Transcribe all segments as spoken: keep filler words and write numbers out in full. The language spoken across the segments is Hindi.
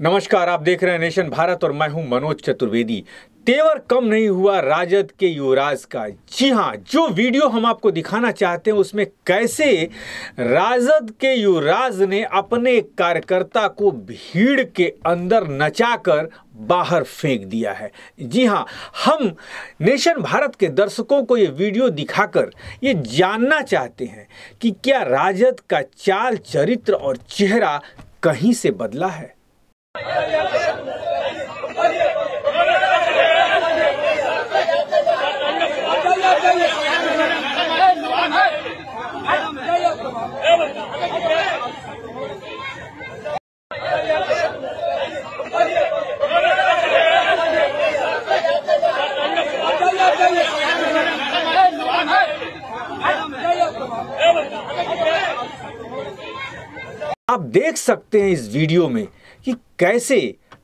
नमस्कार, आप देख रहे हैं नेशन भारत और मैं हूं मनोज चतुर्वेदी। तेवर कम नहीं हुआ राजद के युवराज का। जी हाँ, जो वीडियो हम आपको दिखाना चाहते हैं उसमें कैसे राजद के युवराज ने अपने कार्यकर्ता को भीड़ के अंदर नचाकर बाहर फेंक दिया है। जी हाँ, हम नेशन भारत के दर्शकों को ये वीडियो दिखाकर ये जानना चाहते हैं कि क्या राजद का चाल, चरित्र और चेहरा कहीं से बदला है। आप देख सकते हैं इस वीडियो में कि कैसे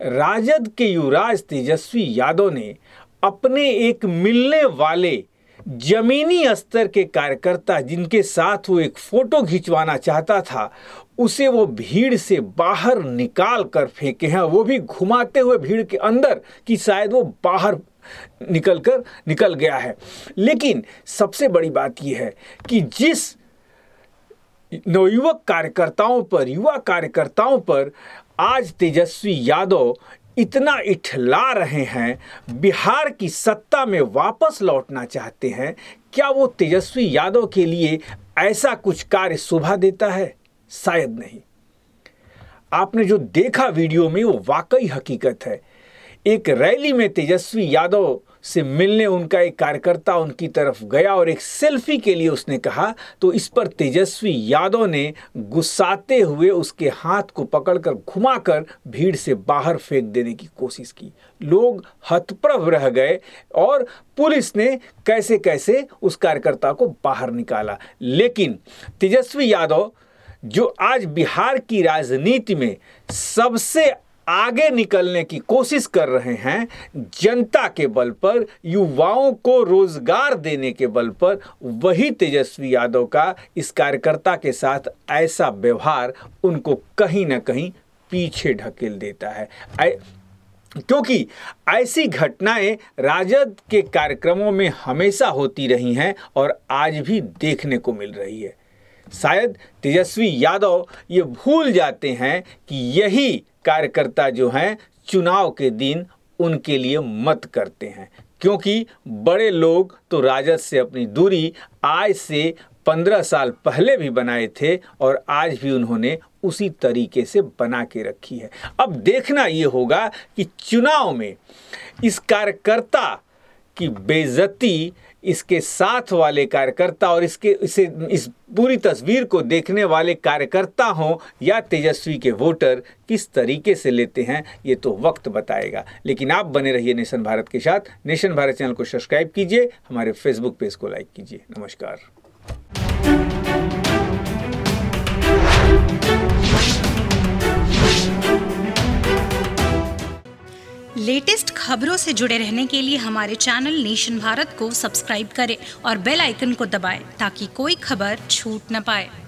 राजद के युवराज तेजस्वी यादव ने अपने एक मिलने वाले जमीनी स्तर के कार्यकर्ता, जिनके साथ वो एक फोटो खिंचवाना चाहता था, उसे वो भीड़ से बाहर निकाल कर फेंके हैं, वो भी घुमाते हुए भीड़ के अंदर कि शायद वो बाहर निकल कर निकल गया है। लेकिन सबसे बड़ी बात यह है कि जिस नवयुवक कार्यकर्ताओं पर, युवा कार्यकर्ताओं पर आज तेजस्वी यादव इतना इठला रहे हैं, बिहार की सत्ता में वापस लौटना चाहते हैं, क्या वो तेजस्वी यादव के लिए ऐसा कुछ कार्य शोभा देता है? शायद नहीं। आपने जो देखा वीडियो में वो वाकई हकीकत है। एक रैली में तेजस्वी यादव से मिलने उनका एक कार्यकर्ता उनकी तरफ गया और एक सेल्फी के लिए उसने कहा, तो इस पर तेजस्वी यादव ने गुस्साते हुए उसके हाथ को पकड़कर घुमाकर भीड़ से बाहर फेंक देने की कोशिश की। लोग हतप्रभ रह गए और पुलिस ने कैसे कैसे उस कार्यकर्ता को बाहर निकाला। लेकिन तेजस्वी यादव, जो आज बिहार की राजनीति में सबसे आगे निकलने की कोशिश कर रहे हैं, जनता के बल पर, युवाओं को रोजगार देने के बल पर, वही तेजस्वी यादव का इस कार्यकर्ता के साथ ऐसा व्यवहार उनको कहीं ना कहीं पीछे ढकेल देता है। क्योंकि ऐसी घटनाएं राजद के कार्यक्रमों में हमेशा होती रही हैं और आज भी देखने को मिल रही है। शायद तेजस्वी यादव ये भूल जाते हैं कि यही कार्यकर्ता जो हैं चुनाव के दिन उनके लिए मत करते हैं, क्योंकि बड़े लोग तो राजद से अपनी दूरी आज से पंद्रह साल पहले भी बनाए थे और आज भी उन्होंने उसी तरीके से बना के रखी है। अब देखना ये होगा कि चुनाव में इस कार्यकर्ता की बेइज्जती, इसके साथ वाले कार्यकर्ता और इसके इसे इस पूरी तस्वीर को देखने वाले कार्यकर्ता हों या तेजस्वी के वोटर, किस तरीके से लेते हैं ये तो वक्त बताएगा। लेकिन आप बने रहिए नेशन भारत के साथ। नेशन भारत चैनल को सब्सक्राइब कीजिए, हमारे फेसबुक पेज को लाइक कीजिए। नमस्कार। लेटेस्ट खबरों से जुड़े रहने के लिए हमारे चैनल नेशन भारत को सब्सक्राइब करें और बेल आइकन को दबाएं ताकि कोई खबर छूट न पाए।